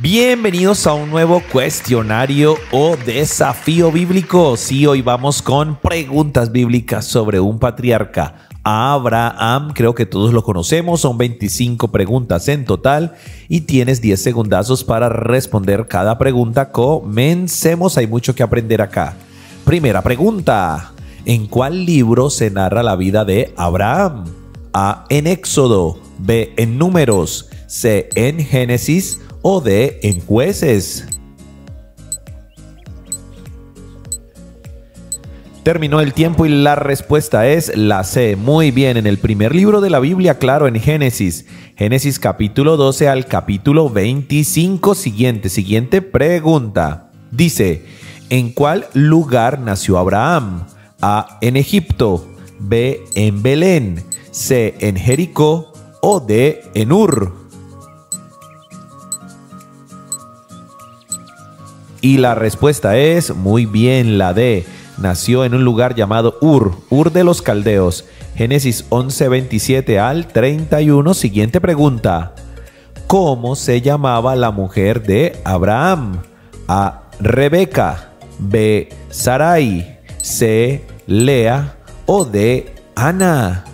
Bienvenidos a un nuevo cuestionario o desafío bíblico. Sí, hoy vamos con preguntas bíblicas sobre un patriarca, Abraham. Creo que todos lo conocemos. Son 25 preguntas en total y tienes 10 segundazos para responder cada pregunta. Comencemos, hay mucho que aprender acá. Primera pregunta: ¿en cuál libro se narra la vida de Abraham? A. En Éxodo. B. En Números. C. En Génesis. O D. En Jueces. Terminó el tiempo y la respuesta es la C. Muy bien, en el primer libro de la Biblia, claro, en Génesis. Génesis capítulo 12 al capítulo 25. Siguiente pregunta. Dice, ¿en cuál lugar nació Abraham? A. En Egipto. B. En Belén. C. En Jericó. O D. En Ur. Y la respuesta es, muy bien, la D. Nació en un lugar llamado Ur de los Caldeos. Génesis 11, 27 al 31. Siguiente pregunta. ¿Cómo se llamaba la mujer de Abraham? A. Rebeca. B. Sarai. C. Lea. O D. Ana.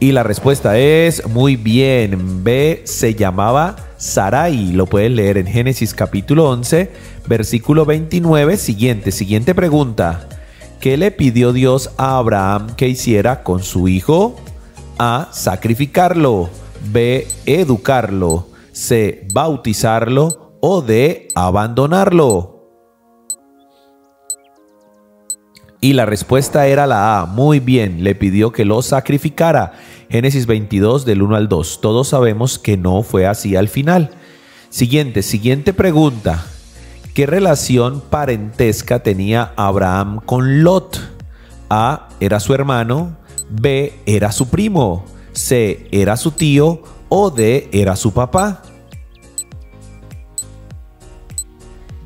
Y la respuesta es, muy bien, B. Se llamaba Sarai. Lo puedes leer en Génesis capítulo 11, versículo 29. Siguiente pregunta. ¿Qué le pidió Dios a Abraham que hiciera con su hijo? A. Sacrificarlo. B. Educarlo. C. Bautizarlo. O D. Abandonarlo. Y la respuesta era la A. Muy bien, le pidió que lo sacrificara. Génesis 22 del 1 al 2. Todos sabemos que no fue así al final. Siguiente pregunta. ¿Qué relación parentesca tenía Abraham con Lot? A. Era su hermano. B. Era su primo. C. Era su tío. O D. Era su papá.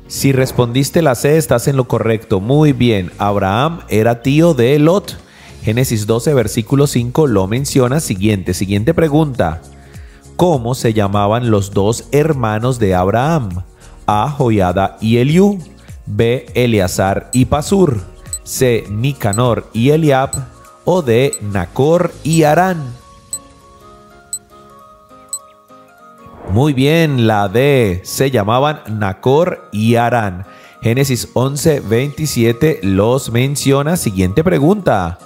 Si respondiste la C, estás en lo correcto. Muy bien, Abraham era tío de Lot. Génesis 12, versículo 5 lo menciona. Siguiente pregunta. ¿Cómo se llamaban los dos hermanos de Abraham? A. Joiada y Eliú. B. Eleazar y Pasur. C. Nicanor y Eliab. O D. Nacor y Arán. Muy bien, la D. Se llamaban Nacor y Arán. Génesis 11, 27 los menciona. Siguiente pregunta.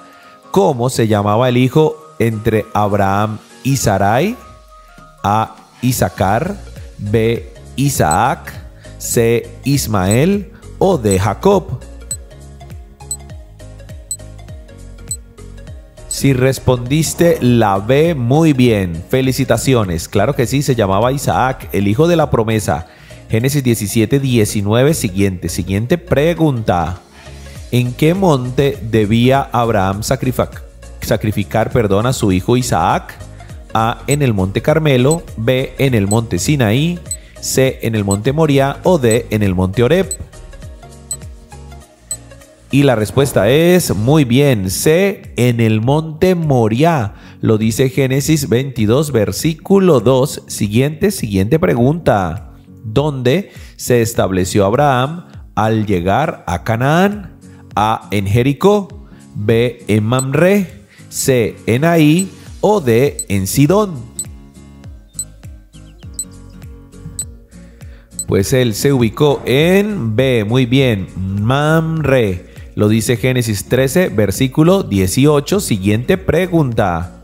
¿Cómo se llamaba el hijo entre Abraham y Sarai? A. Isaacar. B. Isaac. C. Ismael. O D. Jacob. Si respondiste la B, muy bien. Felicitaciones. Claro que sí, se llamaba Isaac, el hijo de la promesa. Génesis 17, 19. Siguiente pregunta. ¿En qué monte debía Abraham sacrificar a su hijo Isaac? A. En el monte Carmelo. B. En el monte Sinaí. C. En el monte Moriah. O D. En el monte Horeb. Y la respuesta es, muy bien, C. En el monte Moriah. Lo dice Génesis 22, versículo 2. Siguiente pregunta. ¿Dónde se estableció Abraham al llegar a Canaán? A. En Jericó. B. En Mamre. C. En Ai. O D. En Sidón. Pues él se ubicó en B. Muy bien, Mamre. Lo dice Génesis 13, versículo 18. Siguiente pregunta.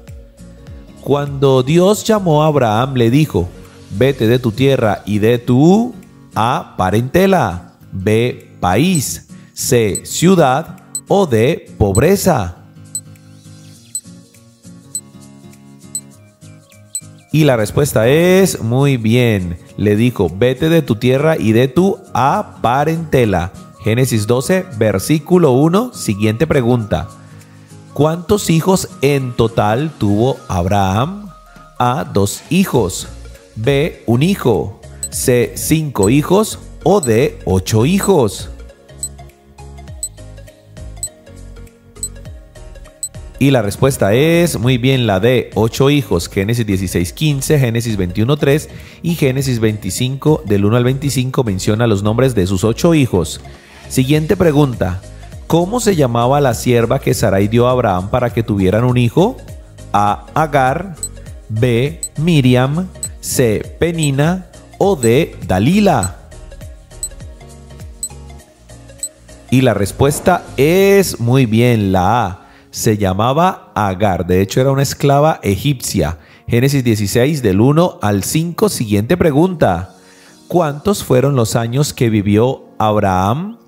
Cuando Dios llamó a Abraham, le dijo, vete de tu tierra y de tu A. parentela. B. país. C. ciudad. O D. pobreza. Y la respuesta es, muy bien, le dijo, vete de tu tierra y de tu A. parentela. Génesis 12, versículo 1. Siguiente pregunta. ¿Cuántos hijos en total tuvo Abraham? A. 2 hijos. B. 1 hijo. C. 5 hijos. O D. 8 hijos. Y la respuesta es, muy bien, la de 8 hijos, Génesis 16:15, Génesis 21:3 y Génesis 25, del 1 al 25, menciona los nombres de sus 8 hijos. Siguiente pregunta, ¿cómo se llamaba la sierva que Sarai dio a Abraham para que tuvieran un hijo? A. Agar, B. Miriam, C. Penina o D. Dalila. Y la respuesta es, muy bien, la A. Se llamaba Agar, de hecho era una esclava egipcia. Génesis 16 del 1 al 5. Siguiente pregunta. ¿Cuántos fueron los años que vivió Abraham?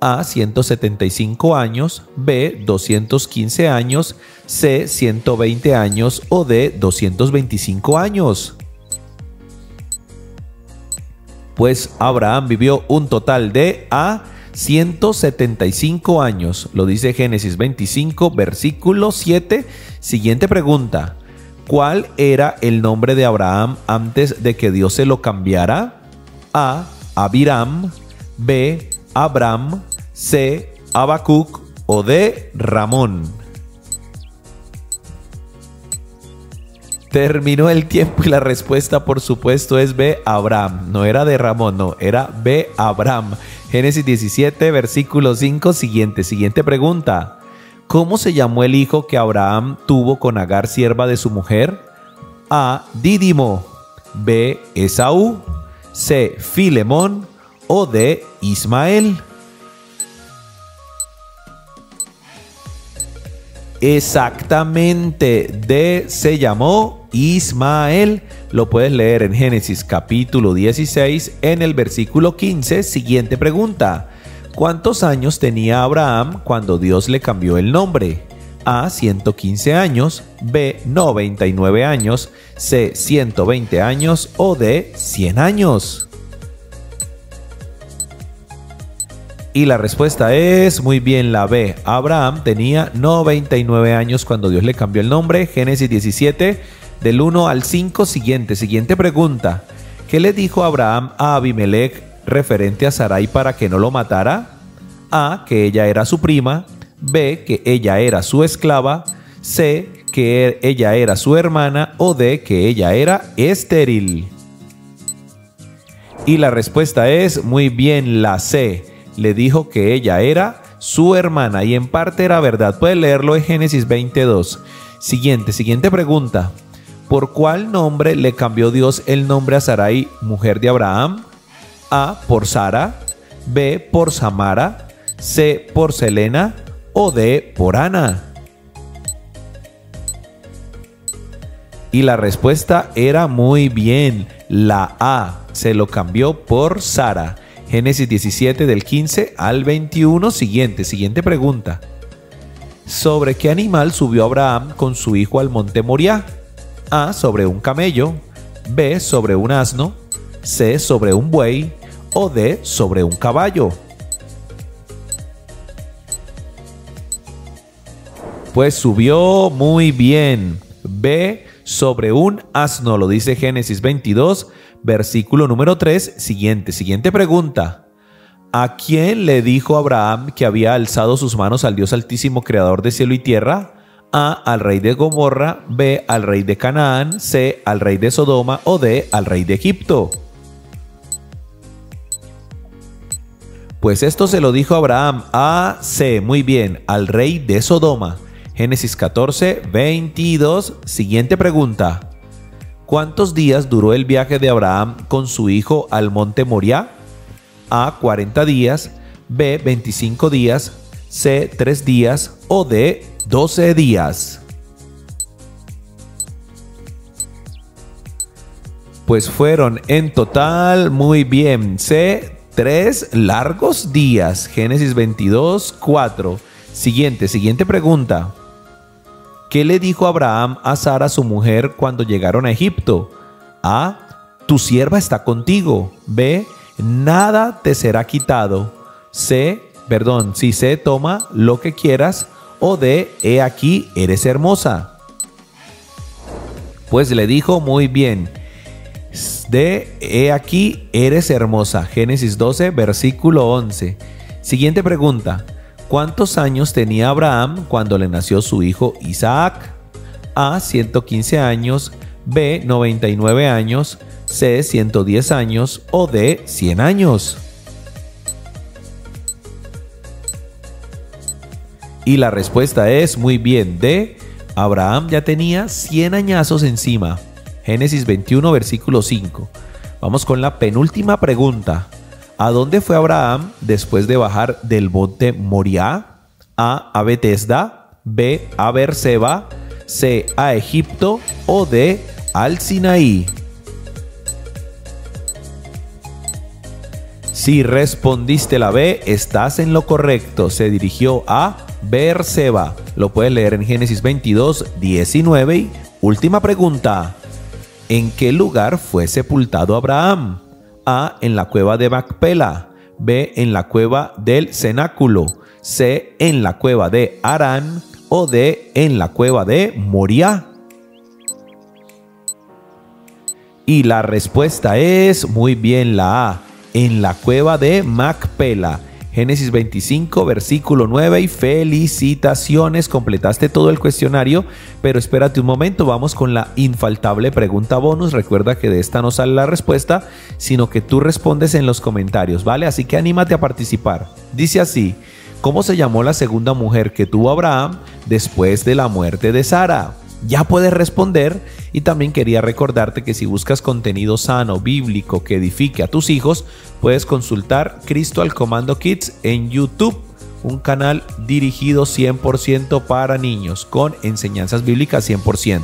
A. 175 años, B. 215 años, C. 120 años o D. 225 años. Pues Abraham vivió un total de A. 175 años, lo dice Génesis 25, versículo 7. Siguiente pregunta, ¿cuál era el nombre de Abraham antes de que Dios se lo cambiara? A. Abiram, B. Abram, C. Abacuc o D. Ramón. Terminó el tiempo y la respuesta, por supuesto, es B. Abram. No era de Ramón, no, era B. Abram. Génesis 17, versículo 5. Siguiente pregunta. ¿Cómo se llamó el hijo que Abraham tuvo con Agar, sierva de su mujer? A. Dídimo, B. Esaú, C. Filemón o D. Ismael. Exactamente, D. se llamó Ismael. Lo puedes leer en Génesis capítulo 16 en el versículo 15. Siguiente pregunta. ¿Cuántos años tenía Abraham cuando Dios le cambió el nombre? A. 115 años, B. 99 años, C. 120 años o D. 100 años. Y la respuesta es, muy bien, la B. Abraham tenía 99 años cuando Dios le cambió el nombre. Génesis 17, del 1 al 5. Siguiente pregunta. ¿Qué le dijo Abraham a Abimelech referente a Sarai para que no lo matara? A. Que ella era su prima, B. Que ella era su esclava, C. Que ella era su hermana o D. Que ella era estéril. Y la respuesta es, muy bien, la C. Le dijo que ella era su hermana y en parte era verdad. Puedes leerlo en Génesis 22. Siguiente pregunta. ¿Por cuál nombre le cambió Dios el nombre a Sarai, mujer de Abraham? A. Por Sara, B. Por Samara, C. Por Selena o D. Por Ana. Y la respuesta era, muy bien, la A. Se lo cambió por Sara. Génesis 17 del 15 al 21. Siguiente pregunta. ¿Sobre qué animal subió Abraham con su hijo al monte Moriah? A. Sobre un camello, B. Sobre un asno, C. Sobre un buey o D. Sobre un caballo. Pues subió, muy bien, B. sobre un asno, lo dice Génesis 22, versículo número 3. Siguiente pregunta. ¿A quién le dijo Abraham que había alzado sus manos al Dios Altísimo, creador de cielo y tierra? A. Al rey de Gomorra, B. Al rey de Canaán, C. Al rey de Sodoma o D. Al rey de Egipto. Pues esto se lo dijo Abraham a C. Muy bien, al rey de Sodoma. Génesis 14, 22. Siguiente pregunta. ¿Cuántos días duró el viaje de Abraham con su hijo al monte Moriah? A. 40 días, B. 25 días, C. 3 días o D. 12 días. Pues fueron en total, muy bien, C. 3 largos días. Génesis 22, 4. Siguiente pregunta. ¿Qué le dijo Abraham a Sara, su mujer, cuando llegaron a Egipto? A. Tu sierva está contigo, B. Nada te será quitado, C, toma lo que quieras o D. He aquí, eres hermosa. Pues le dijo, muy bien, D. He aquí, eres hermosa. Génesis 12, versículo 11. Siguiente pregunta. ¿Cuántos años tenía Abraham cuando le nació su hijo Isaac? A. 115 años, B. 99 años, C. 110 años o D. 100 años. Y la respuesta es muy bien, D. Abraham ya tenía 100 añazos encima. Génesis 21, versículo 5. Vamos con la penúltima pregunta. ¿A dónde fue Abraham después de bajar del monte Moriah? A. Bethesda, B. a Beerseba, C. a Egipto o D. al Sinaí. Si respondiste la B, estás en lo correcto. Se dirigió a Beerseba. Lo puedes leer en Génesis 22, 19. Y última pregunta. ¿En qué lugar fue sepultado Abraham? A. En la cueva de Macpela. B. En la cueva del Cenáculo. C. En la cueva de Arán. O D. En la cueva de Moriah. Y la respuesta es muy bien la A. En la cueva de Macpela. Génesis 25, versículo 9 y felicitaciones, completaste todo el cuestionario, pero espérate un momento, vamos con la infaltable pregunta bonus. Recuerda que de esta no sale la respuesta, sino que tú respondes en los comentarios, ¿vale? Así que anímate a participar. Dice así, ¿cómo se llamó la segunda mujer que tuvo Abraham después de la muerte de Sara? Ya puedes responder y también quería recordarte que si buscas contenido sano, bíblico, que edifique a tus hijos, puedes consultar Cristo al Comando Kids en YouTube, un canal dirigido 100% para niños con enseñanzas bíblicas 100%.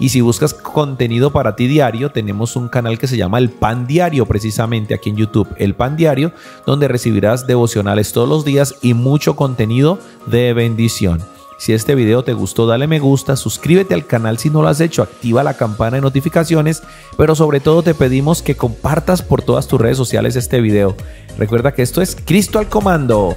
Y si buscas contenido para ti diario, tenemos un canal que se llama El Pan Diario, precisamente aquí en YouTube, El Pan Diario, donde recibirás devocionales todos los días y mucho contenido de bendición. Si este video te gustó, dale me gusta, suscríbete al canal si no lo has hecho, activa la campana de notificaciones, pero sobre todo te pedimos que compartas por todas tus redes sociales este video. Recuerda que esto es Cristo al Comando.